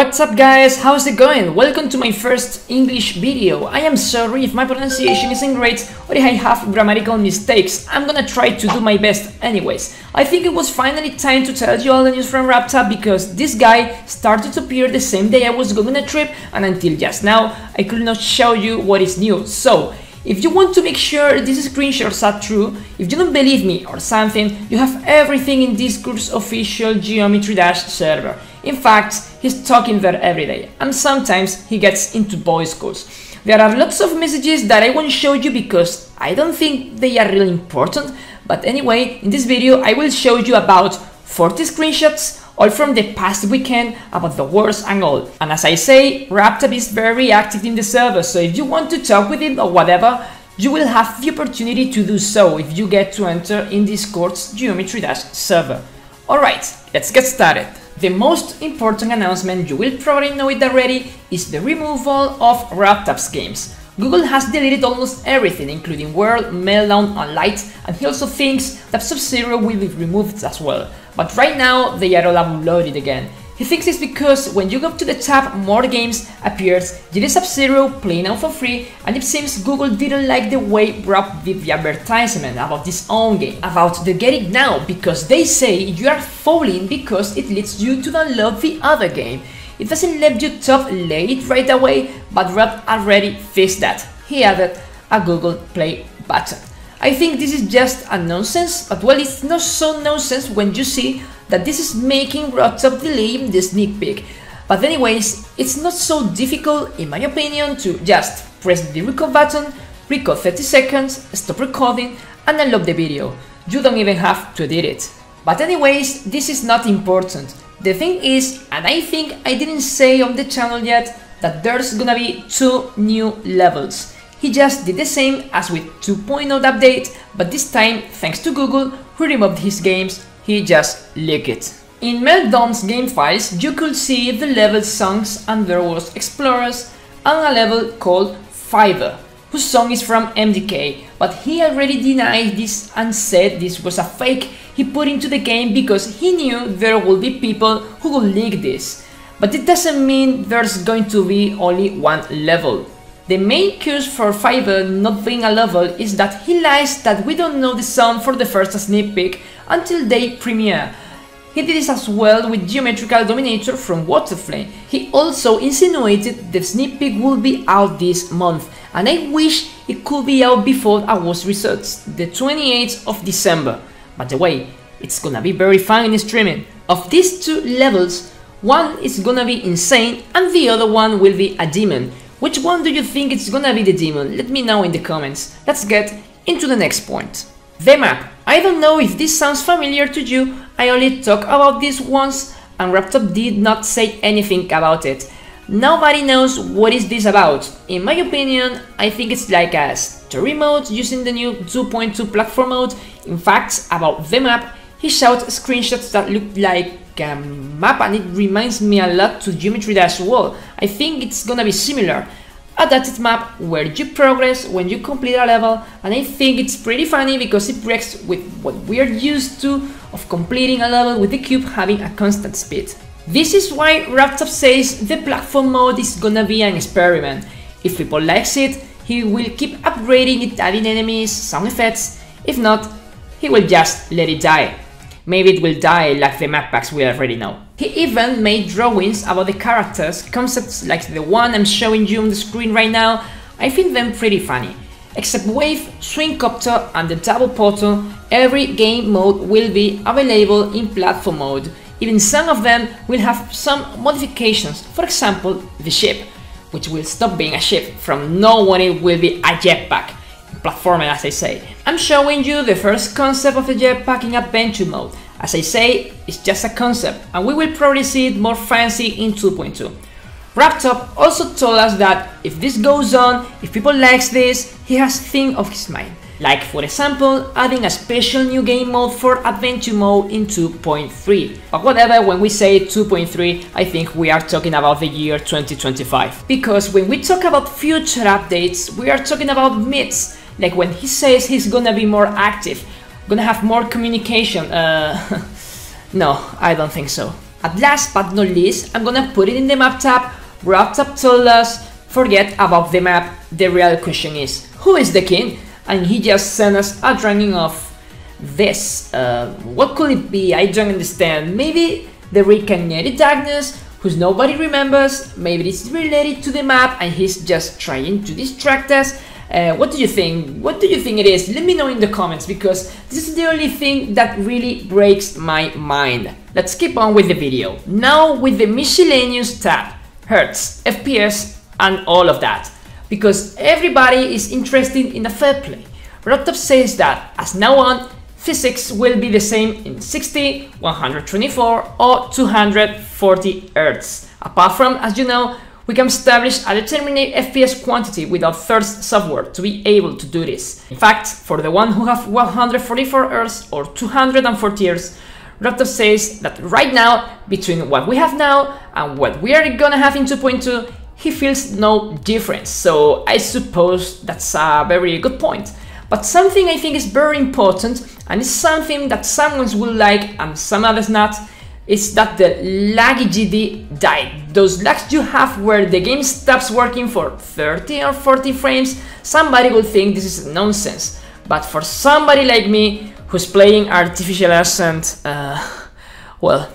What's up guys, how's it going? Welcome to my first English video. I am sorry if my pronunciation isn't great or if I have grammatical mistakes. I'm gonna try to do my best anyways. I think it was finally time to tell you all the news from RobTop because this guy started to appear the same day I was going on a trip, and until just now I could not show you what is new. So if you want to make sure these screenshots are true, if you don't believe me or something, you have everything in this course official Geometry Dash server. In fact, he's talking there every day, and sometimes he gets into voice calls. There are lots of messages that I won't show you because I don't think they are really important, but anyway, in this video I will show you about 40 screenshots, all from the past weekend, about the wars and all. And as I say, RobTop is very active in the server, so if you want to talk with him or whatever, you will have the opportunity to do so if you get to enter in Discord's Geometry Dash server. Alright, let's get started. The most important announcement, you will probably know it already, is the removal of RobTop's games. Google has deleted almost everything, including World, Meltdown and Light, and he also thinks that Sub-Zero will be removed as well. But right now they are all uploaded again. He thinks it's because when you go to the tab More Games appears GD Sub-Zero playing out for free, and it seems Google didn't like the way Rob did the advertisement about his own game, about the Get It Now, because they say you are fouling because it leads you to download the other game. It doesn't let you top lay it right away, but Rob already fixed that. He added a Google Play button. I think this is just a nonsense, but well, it's not so nonsense when you see that this is making RobTop delaying the sneak peek. But anyways, it's not so difficult in my opinion to just press the record button, record 30 seconds, stop recording and unload the video. You don't even have to edit it. But anyways, this is not important. The thing is, and I think I didn't say on the channel yet, that there's gonna be 2 new levels. He just did the same as with 2.0 update, but this time, thanks to Google, who removed his games, he just leaked it. In Meltdown's game files, you could see the level songs, and there was Explorers and a level called Fiverr, whose song is from MDK, but he already denied this and said this was a fake he put into the game because he knew there would be people who would leak this. But it doesn't mean there's going to be only one level. The main cause for Fiverr not being a level is that he lies that we don't know the song for the first sneak peek until they premiere. He did this as well with Geometrical Dominator from Waterflame. He also insinuated the sneak peek would be out this month, and I wish it could be out before awards results, the 28th of December. By the way, it's gonna be very fun in streaming. Of these two levels, one is gonna be insane and the other one will be a demon. Which one do you think it's gonna be the demon? Let me know in the comments. Let's get into the next point. The map. I don't know if this sounds familiar to you, I only talked about this once and RobTop did not say anything about it. Nobody knows what is this about. In my opinion, I think it's like a story mode using the new 2.2 platform mode. In fact, about the map, he showed screenshots that looked like a map, and it reminds me a lot to Geometry Dash World. I think it's gonna be similar. Adapted map where you progress when you complete a level, and I think it's pretty funny because it breaks with what we are used to of completing a level with the cube having a constant speed. This is why RobTop says the platform mode is gonna be an experiment. If people likes it, he will keep upgrading it, adding enemies, sound effects. If not, he will just let it die. Maybe it will die like the map packs we already know. He even made drawings about the characters, concepts like the one I'm showing you on the screen right now. I find them pretty funny. Except Wave, Swing Copter and the Double Portal, every game mode will be available in platform mode. Even some of them will have some modifications, for example the ship, which will stop being a ship. From now on it will be a jetpack. Platformer, as I say. I'm showing you the first concept of the jetpack in adventure mode. As I say, it's just a concept, and we will probably see it more fancy in 2.2. RobTop also told us that if this goes on, if people likes this, he has things of his mind. Like for example, adding a special new game mode for adventure mode in 2.3. But whatever, when we say 2.3, I think we are talking about the year 2025. Because when we talk about future updates, we are talking about myths. Like when he says he's gonna be more active, gonna have more communication, no, I don't think so. At last but not least, I'm gonna put it in the map tab. RobTop told us, forget about the map, the real question is, who is the king? And he just sent us a drawing of this. What could it be? I don't understand. Maybe the Reconnected darkness, whose nobody remembers, maybe it's related to the map and he's just trying to distract us. What do you think? What do you think it is? Let me know in the comments, because this is the only thing that really breaks my mind. Let's keep on with the video. Now with the miscellaneous tab, hertz, FPS and all of that, because everybody is interested in a fair play. RobTop says that as now on, physics will be the same in 60, 124 or 240 Hz. Apart from, as you know, we can establish a determinate FPS quantity without third software to be able to do this. In fact, for the one who have 144 Hz or 240 Hz, RobTop says that right now, between what we have now and what we are gonna have in 2.2, he feels no difference. So I suppose that's a very good point. But something I think is very important, and it's something that someone will like and some others not, is that the laggy GD died. Those lags you have where the game stops working for 30 or 40 frames, somebody will think this is nonsense. But for somebody like me, who's playing Artificial Ascent, well...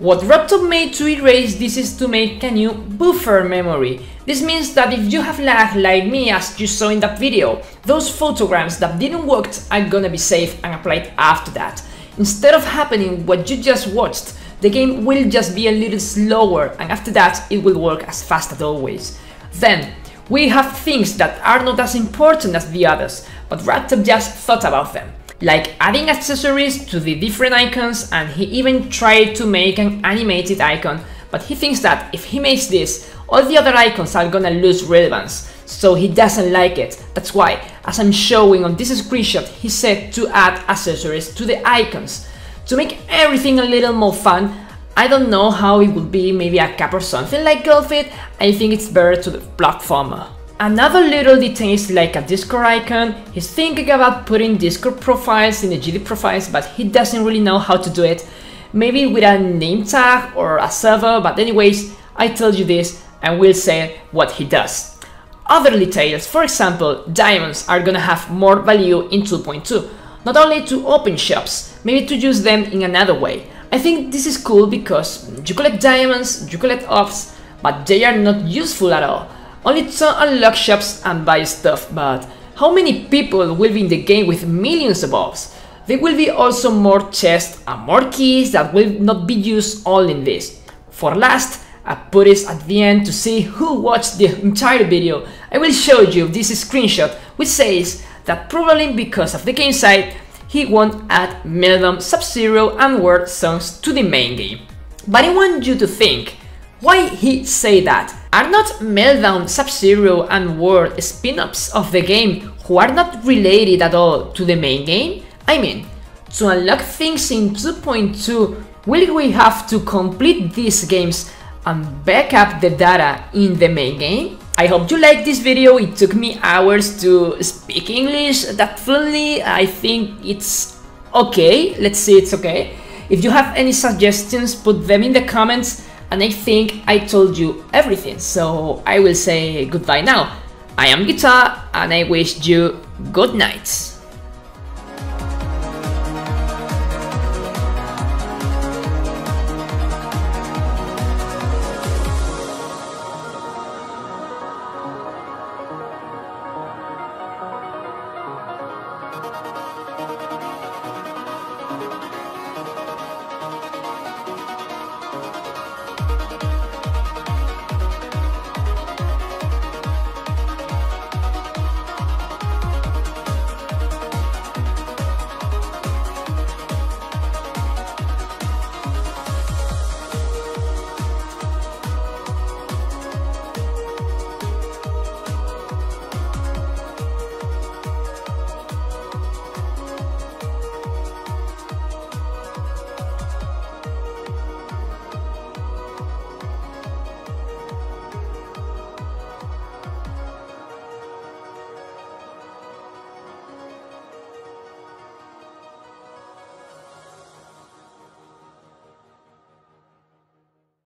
What RobTop made to erase this is to make a new buffer memory. This means that if you have lag like me, as you saw in that video, those photograms that didn't work are gonna be saved and applied after that. Instead of happening what you just watched, the game will just be a little slower, and after that it will work as fast as always. Then we have things that are not as important as the others, but RobTop just thought about them, like adding accessories to the different icons, and he even tried to make an animated icon, but he thinks that if he makes this, all the other icons are gonna lose relevance, so he doesn't like it. That's why, as I'm showing on this screenshot, he said to add accessories to the icons. To make everything a little more fun, I don't know how it would be, maybe a cap or something like golf it, I think it's better to the platformer. Another little detail is like a Discord icon. He's thinking about putting Discord profiles in the GD profiles, but he doesn't really know how to do it. Maybe with a name tag or a server, but anyways, I told you this and will say what he does. Other details, for example, diamonds are gonna have more value in 2.2, not only to open shops, maybe to use them in another way. I think this is cool because you collect diamonds, you collect ops, but they are not useful at all. Only to unlock shops and buy stuff, but how many people will be in the game with millions of ops? There will be also more chests and more keys that will not be used all in this. For last, I put this at the end to see who watched the entire video. I will show you this screenshot, which says that probably because of the game side, he won't add Meltdown, Sub-Zero and War songs to the main game. But I want you to think, why he say that? Are not Meltdown, Sub-Zero and War spin-offs of the game who are not related at all to the main game? I mean, to unlock things in 2.2, will we have to complete these games and back up the data in the main game? I hope you liked this video. It took me hours to speak English that fluently. I think it's okay, let's say it's okay. If you have any suggestions, put them in the comments, and I think I told you everything, so I will say goodbye now. I am Guitar, and I wish you good night.